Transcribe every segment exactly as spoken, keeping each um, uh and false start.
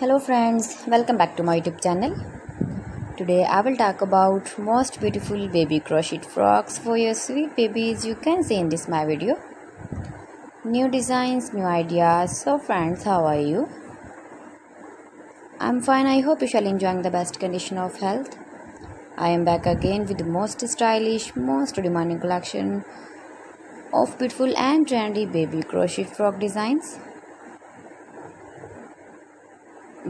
Hello friends, welcome back to my YouTube channel. Today I will talk about most beautiful baby crochet frocks for your sweet babies you can see in this my video. New designs, new ideas. So friends, how are you? I'm fine. I hope you shall enjoying the best condition of health. I am back again with the most stylish, most demanding collection of beautiful and trendy baby crochet frock designs.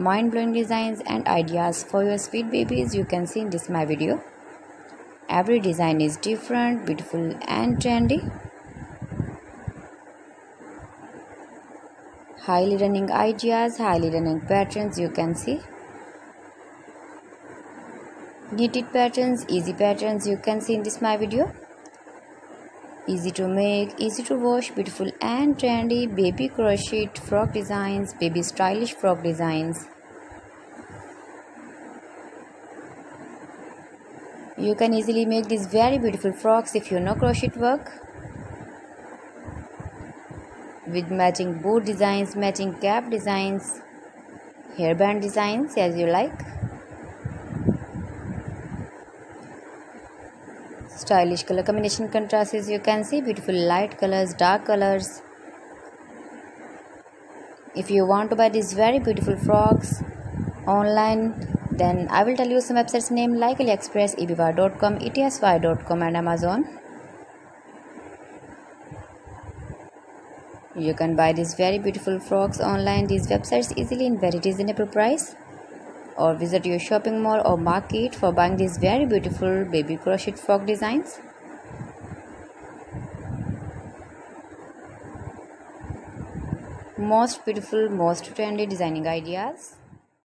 Mind-blowing designs and ideas for your sweet babies you can see in this my video. Every design is different, beautiful and trendy. Highly running ideas, highly running patterns you can see. Knitted patterns, easy patterns you can see in this my video. Easy to make, easy to wash, beautiful and trendy baby crochet frock designs, baby stylish frock designs. You can easily make these very beautiful frocks if you know crochet work. With matching boot designs, matching cap designs, hairband designs as you like. Stylish color combination contrasts you can see, beautiful light colors, dark colors. If you want to buy these very beautiful frocks online, then I will tell you some websites name like AliExpress, eBay dot com, Etsy dot com and Amazon. You can buy these very beautiful frocks online, these websites easily in very reasonable price. Or visit your shopping mall or market for buying these very beautiful baby crochet frock designs. Most beautiful, most trendy designing ideas.